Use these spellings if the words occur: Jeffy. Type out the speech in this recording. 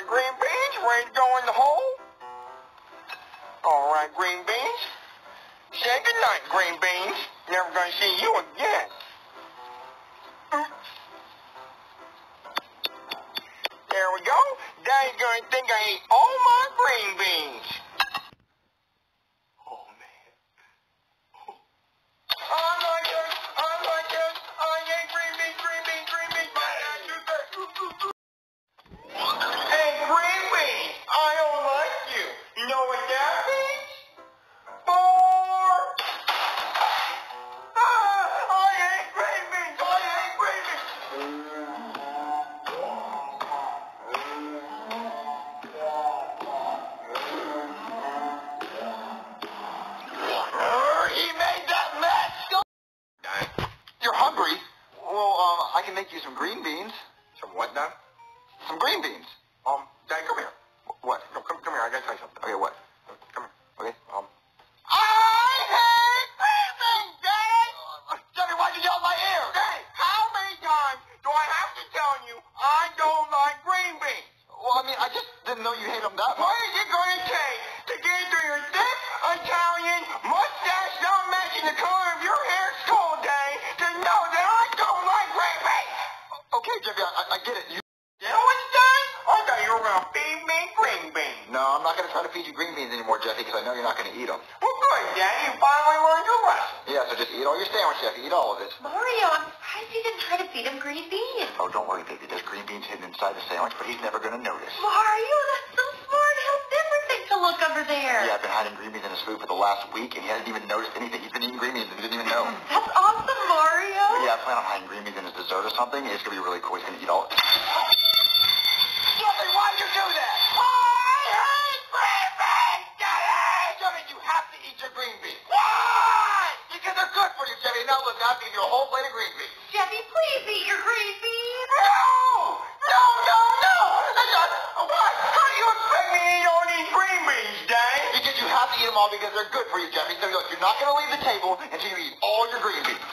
Alright, green beans, ready to go in the hole? Alright, green beans. Say goodnight, green beans. Never gonna see you again. There we go. Daddy's gonna think I ate all my green beans. Oh, man. Oh. I'm not good. I ate green beans. My dad, you bet. Hey, green beans, I don't like you. You know what that means? I can make you some green beans. Some what now? Some green beans. Dad, come here. What? No, come here. I gotta tell you something. Okay, what? Come here. Okay, I hate green beans, Dad! Jeffy, why'd you yell in my ear? Dad, how many times do I have to tell you I don't like green beans? Well, I mean, I just didn't know you hate them that much. What is it going to take to get through your thick Italian mustache not matching the color of your hair skull, Dad, to know that I don't like green beans? Okay, Jeffy, I get it. You know what's done? I thought you were going to feed me green beans. No, I'm not going to try to feed you green beans anymore, Jeffy, because I know you're not going to eat them. Well, good, Daddy. You finally learned your lesson. Yeah, so just eat all your sandwich, Jeffy. Eat all of it. Mario, I'm surprised you didn't try to feed him green beans. Oh, don't worry, baby. There's green beans hidden inside the sandwich, but he's never going to notice. Mario, that's so smart. How different thing to look over there. Yeah, I've been hiding green beans in his food for the last week, and he hasn't even noticed anything. He's been eating green beans and didn't even know. That's awesome, Mario. But yeah, I plan on hiding green beans in his dessert or something. It's going to be really cool. He's going to eat all of it. Jeffy, why'd you do that? I hate green beans, Daddy! Jeffy, you have to eat your green beans. Why? Because they're good for you, Jeffy. Now look, I have to give you a whole plate of green beans. Jeffy, please eat your green beans. No! Why? How do you expect me to eat all these green beans, Daddy? Because you have to eat them all because they're good for you, Jeffy. So look, you're not going to leave the table until you eat all your green beans.